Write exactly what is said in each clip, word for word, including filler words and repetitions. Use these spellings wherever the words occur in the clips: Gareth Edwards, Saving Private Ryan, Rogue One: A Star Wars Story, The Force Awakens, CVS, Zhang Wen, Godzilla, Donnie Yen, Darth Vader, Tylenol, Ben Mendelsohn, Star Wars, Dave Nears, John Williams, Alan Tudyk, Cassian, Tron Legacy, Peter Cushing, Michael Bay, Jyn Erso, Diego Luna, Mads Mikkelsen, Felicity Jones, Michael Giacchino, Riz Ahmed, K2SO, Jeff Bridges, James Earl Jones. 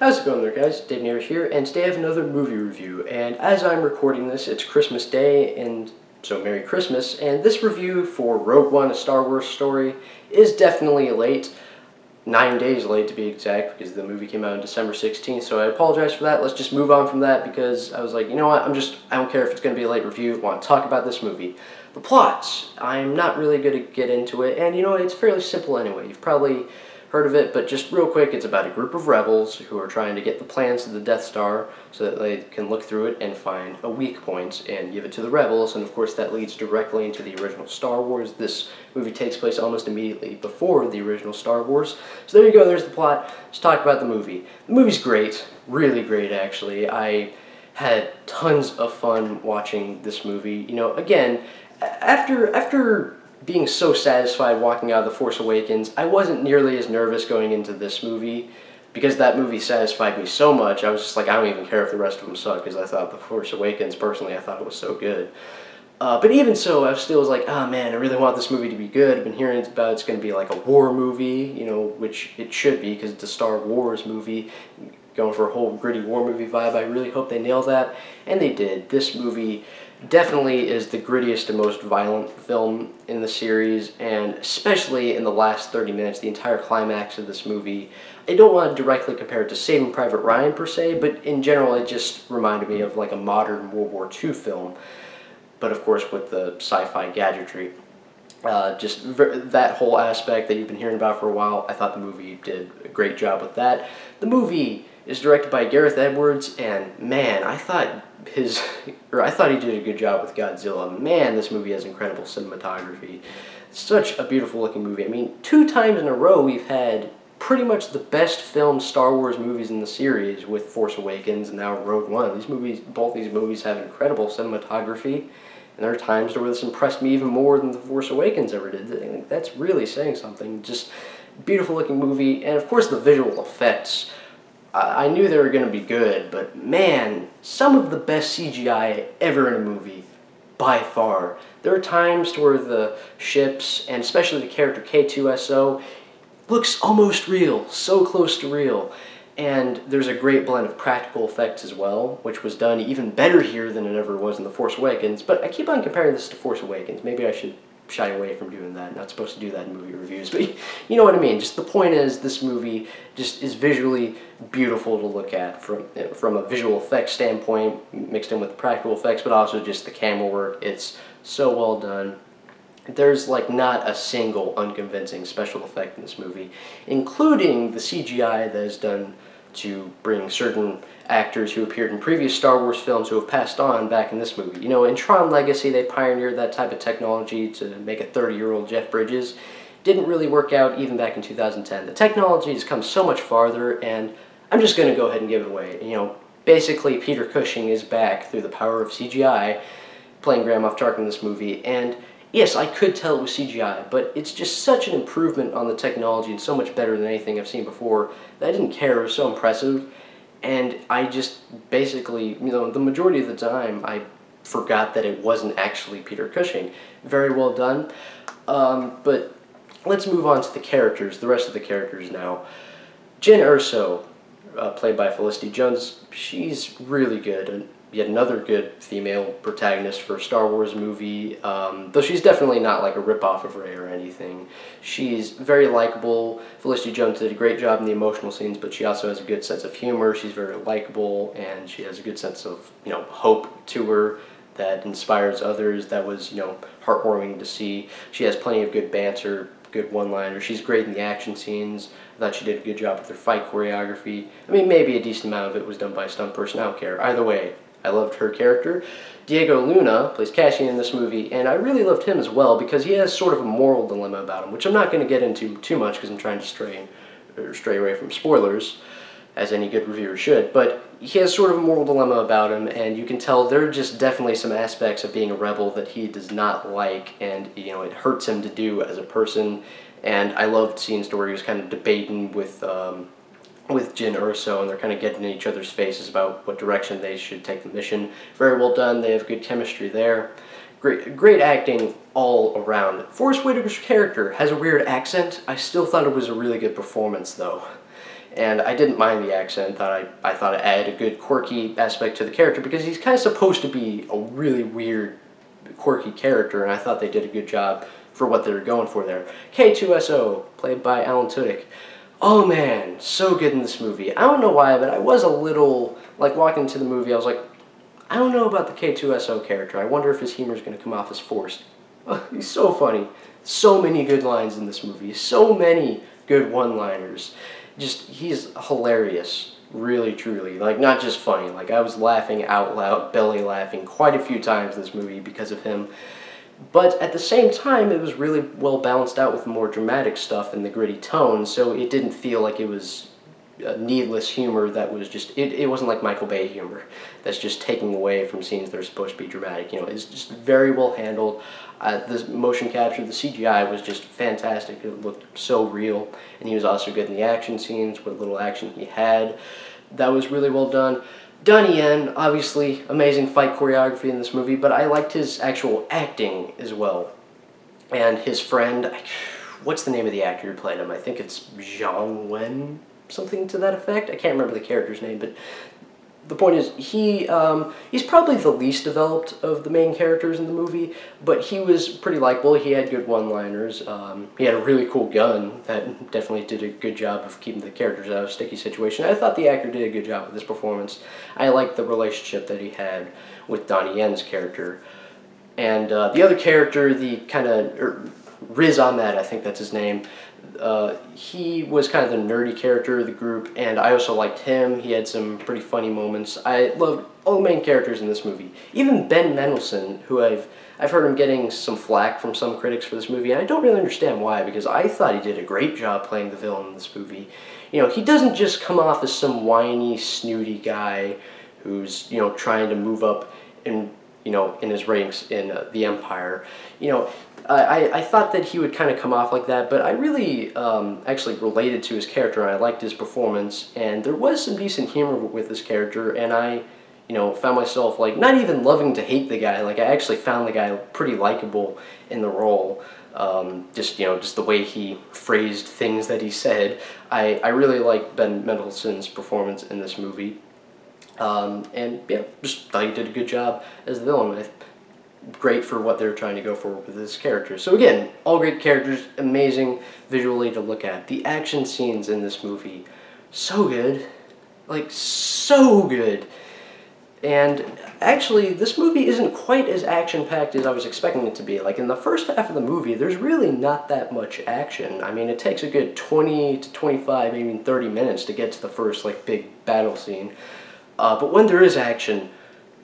How's it going there, guys? Dave Nears here, and today I have another movie review, and as I'm recording this, it's Christmas Day, and so Merry Christmas, and this review for Rogue One: A Star Wars Story is definitely late, nine days late to be exact, because the movie came out on December sixteenth, so I apologize for that. Let's just move on from that, because I was like, you know what, I'm just, I don't care if it's going to be a late review, I want to talk about this movie. The plots, I'm not really going to get into it, and you know, it's fairly simple anyway. You've probably heard of it, but just real quick, it's about a group of rebels who are trying to get the plans to the Death Star so that they can look through it and find a weak point and give it to the rebels, and of course that leads directly into the original Star Wars. This movie takes place almost immediately before the original Star Wars. So there you go, there's the plot. Let's talk about the movie. The movie's great, really great actually. I had tons of fun watching this movie. You know, again, after after being so satisfied walking out of The Force Awakens, I wasn't nearly as nervous going into this movie because that movie satisfied me so much. I was just like, I don't even care if the rest of them suck, because I thought The Force Awakens, personally, I thought it was so good. Uh, but even so, I still was like, oh man, I really want this movie to be good. I've been hearing about it's going to be like a war movie, you know, which it should be because it's a Star Wars movie, going for a whole gritty war movie vibe. I really hope they nail that, and they did. This movie definitely is the grittiest and most violent film in the series, and especially in the last thirty minutes, the entire climax of this movie. I don't want to directly compare it to Saving Private Ryan per se, but in general it just reminded me of like a modern World War Two film, but of course with the sci-fi gadgetry. Uh, just ver that whole aspect that you've been hearing about for a while, I thought the movie did a great job with that. The movie is directed by Gareth Edwards, and man, I thought his, or I thought he did a good job with Godzilla. Man, this movie has incredible cinematography. Such a beautiful looking movie. I mean, two times in a row we've had pretty much the best filmed Star Wars movies in the series, with Force Awakens and now Rogue One. These movies, both these movies have incredible cinematography, and there are times where this impressed me even more than The Force Awakens ever did. That's really saying something. Just beautiful looking movie, and of course the visual effects. I knew they were going to be good, but man, some of the best C G I ever in a movie, by far. There are times where the ships, and especially the character K two S O, looks almost real, so close to real. And there's a great blend of practical effects as well, which was done even better here than it ever was in The Force Awakens. But I keep on comparing this to Force Awakens. Maybe I should shy away from doing that. Not supposed to do that in movie reviews, but you know what I mean. Just the point is, this movie just is visually beautiful to look at from from a visual effects standpoint, mixed in with the practical effects, but also just the camera work. It's so well done. There's like not a single unconvincing special effect in this movie, including the C G I that is done to bring certain actors who appeared in previous Star Wars films who have passed on back in this movie. You know, in Tron Legacy, they pioneered that type of technology to make a thirty-year-old Jeff Bridges. Didn't really work out even back in two thousand ten. The technology has come so much farther, and I'm just going to go ahead and give it away. You know, basically Peter Cushing is back through the power of C G I, playing Grand Moff Tarkin in this movie, and yes, I could tell it was C G I, but it's just such an improvement on the technology and so much better than anything I've seen before that I didn't care. It was so impressive, and I just basically, you know, the majority of the time I forgot that it wasn't actually Peter Cushing. Very well done. Um, but let's move on to the characters, the rest of the characters now. Jyn Erso, uh, played by Felicity Jones, she's really good. And yet another good female protagonist for a Star Wars movie, um, though she's definitely not like a ripoff of Rey or anything. She's very likable. Felicity Jones did a great job in the emotional scenes, but she also has a good sense of humor. She's very likable, and she has a good sense of, you know, hope to her that inspires others. That was, you know, heartwarming to see. She has plenty of good banter, good one-liners. She's great in the action scenes. I thought she did a good job with her fight choreography. I mean, maybe a decent amount of it was done by a stunt person. I don't care. Either way, I loved her character. Diego Luna plays Cassian in this movie, and I really loved him as well because he has sort of a moral dilemma about him, which I'm not going to get into too much because I'm trying to stray, or stray away from spoilers, as any good reviewer should, but he has sort of a moral dilemma about him, and you can tell there are just definitely some aspects of being a rebel that he does not like, and you know, it hurts him to do as a person, and I loved scenes where he was kind of debating with um, with Jyn Erso, and they're kind of getting in each other's faces about what direction they should take the mission. Very well done. They have good chemistry there. Great, great acting all around. Forest Whitaker's character has a weird accent. I still thought it was a really good performance, though. And I didn't mind the accent. I, I thought it added a good quirky aspect to the character, because he's kind of supposed to be a really weird, quirky character, and I thought they did a good job for what they were going for there. K two S O, played by Alan Tudyk. Oh man, so good in this movie. I don't know why, but I was a little, like, walking into the movie, I was like, I don't know about the K two S O character. I wonder if his humor is going to come off as forced. Oh, he's so funny. So many good lines in this movie. So many good one-liners. Just, he's hilarious. Really, truly. Like, not just funny. Like, I was laughing out loud, belly laughing quite a few times in this movie because of him. But at the same time, it was really well balanced out with the more dramatic stuff and the gritty tone, so it didn't feel like it was needless humor that was just... It, it wasn't like Michael Bay humor that's just taking away from scenes that are supposed to be dramatic. You know, it's just very well handled. Uh, the motion capture, the C G I was just fantastic. It looked so real. And he was also good in the action scenes, what little action he had. That was really well done. Donnie Yen, obviously, amazing fight choreography in this movie, but I liked his actual acting as well. And his friend, what's the name of the actor who played him? I think it's Zhang Wen, something to that effect. I can't remember the character's name, but the point is, he um, he's probably the least developed of the main characters in the movie, but he was pretty likable. He had good one-liners. Um, he had a really cool gun that definitely did a good job of keeping the characters out of a sticky situation. I thought the actor did a good job with this performance. I liked the relationship that he had with Donnie Yen's character. And uh, the other character, the kind of... Er, Riz Ahmed, I think that's his name. Uh, he was kind of the nerdy character of the group, and I also liked him. He had some pretty funny moments. I loved all the main characters in this movie. Even Ben Mendelsohn, who I've I've heard him getting some flack from some critics for this movie, and I don't really understand why, because I thought he did a great job playing the villain in this movie. You know, he doesn't just come off as some whiny, snooty guy who's, you know, trying to move up in, you know, in his ranks in uh, the Empire. You know, I, I thought that he would kind of come off like that, but I really um, actually related to his character, and I liked his performance, and there was some decent humor with his character, and I, you know, found myself, like, not even loving to hate the guy. Like, I actually found the guy pretty likable in the role. Um, just, you know, just the way he phrased things that he said. I, I really liked Ben Mendelsohn's performance in this movie, um, and, yeah, just thought he did a good job as the villain. Great for what they're trying to go for with this character. So again, all great characters, amazing visually to look at. The action scenes in this movie, so good. Like, so good. And actually, this movie isn't quite as action-packed as I was expecting it to be. Like, in the first half of the movie, there's really not that much action. I mean, it takes a good twenty to twenty-five, maybe even thirty minutes to get to the first, like, big battle scene. Uh, but when there is action,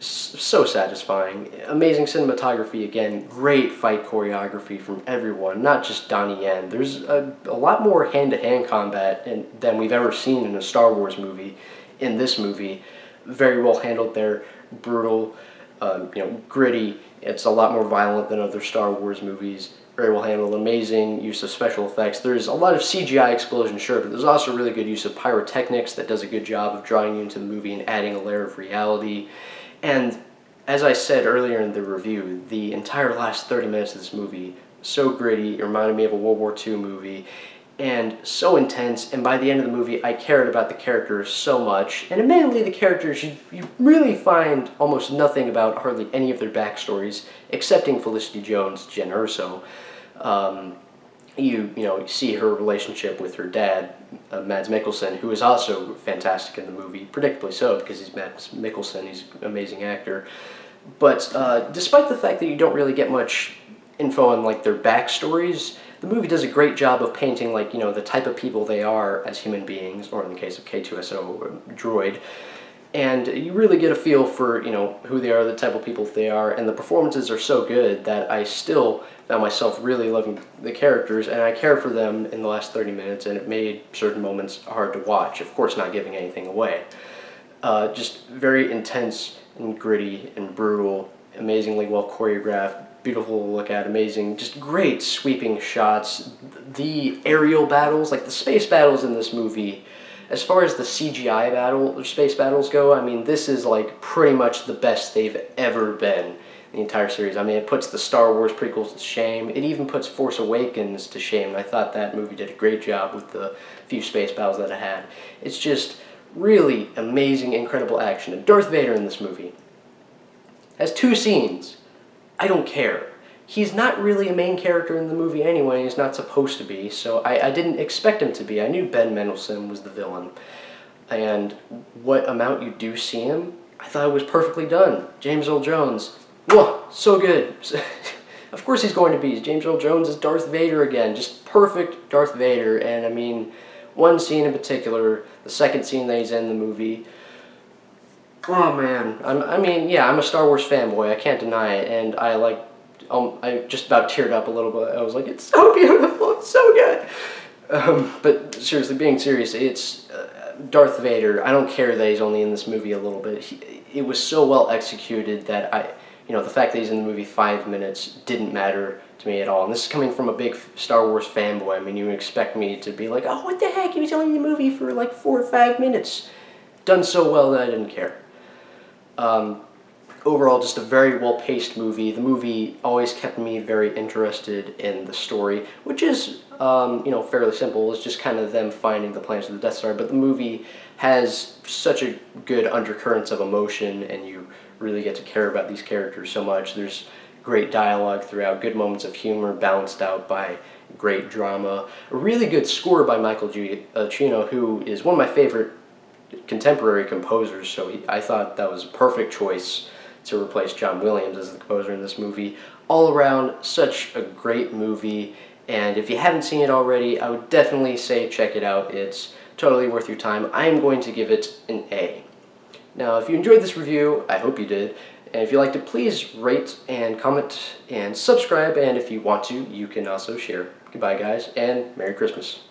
so satisfying. Amazing cinematography again, great fight choreography from everyone, not just Donnie Yen. There's a, a lot more hand-to-hand combat in, than we've ever seen in a Star Wars movie in this movie. Very well handled there, brutal, um, you know, gritty. It's a lot more violent than other Star Wars movies. Very well handled, amazing use of special effects. There's a lot of C G I explosion, sure, but there's also really good use of pyrotechnics that does a good job of drawing you into the movie and adding a layer of reality. And as I said earlier in the review, the entire last thirty minutes of this movie, so gritty, it reminded me of a World War Two movie, and so intense, and by the end of the movie I cared about the characters so much, and admittedly the characters, you, you really find almost nothing about hardly any of their backstories, excepting Felicity Jones, Jyn Erso. Um, You, you know, see her relationship with her dad, uh, Mads Mikkelsen, who is also fantastic in the movie, predictably so, because he's Mads Mikkelsen, he's an amazing actor. But uh, despite the fact that you don't really get much info on, like, their backstories, the movie does a great job of painting, like, you know, the type of people they are as human beings, or in the case of K two S O, droid. And you really get a feel for, you know, who they are, the type of people they are, and the performances are so good that I still found myself really loving the characters, and I cared for them in the last thirty minutes, and it made certain moments hard to watch, of course not giving anything away. Uh, just very intense and gritty and brutal, amazingly well choreographed, beautiful to look at, amazing, just great sweeping shots. The aerial battles, like the space battles in this movie, as far as the C G I battle or space battles go, I mean, this is, like, pretty much the best they've ever been. the entire series. I mean, it puts the Star Wars prequels to shame. It even puts Force Awakens to shame. And I thought that movie did a great job with the few space battles that it had. It's just really amazing, incredible action. And Darth Vader in this movie has two scenes. I don't care. He's not really a main character in the movie anyway. He's not supposed to be, so I, I didn't expect him to be. I knew Ben Mendelsohn was the villain. And what amount you do see him, I thought it was perfectly done. James Earl Jones, whoa, so good. Of course he's going to be. James Earl Jones is Darth Vader again. Just perfect Darth Vader. And I mean, one scene in particular, the second scene that he's in the movie, oh man, I'm, I mean, yeah, I'm a Star Wars fanboy, I can't deny it, and I like, um, I just about teared up a little bit. I was like, it's so beautiful, it's so good. Um, but seriously, being serious, it's uh, Darth Vader. I don't care that he's only in this movie a little bit. He, it was so well executed that I, you know, the fact that he's in the movie five minutes didn't matter to me at all. And this is coming from a big Star Wars fanboy. I mean, you would expect me to be like, oh, what the heck, he was only in the movie for like four or five minutes. Done so well that I didn't care. Um, overall, just a very well-paced movie. The movie always kept me very interested in the story, which is, um, you know, fairly simple. It's just kind of them finding the plans of the Death Star, but the movie has such a good undercurrents of emotion, and you really get to care about these characters so much. There's great dialogue throughout, good moments of humor balanced out by great drama. A really good score by Michael Giacchino, who is one of my favorite contemporary composers, so he, I thought that was a perfect choice to replace John Williams as the composer in this movie. All around, such a great movie, and if you haven't seen it already, I would definitely say check it out. It's totally worth your time. I am going to give it an A. Now, if you enjoyed this review, I hope you did, and if you liked it, please rate and comment and subscribe, and if you want to, you can also share. Goodbye, guys, and Merry Christmas.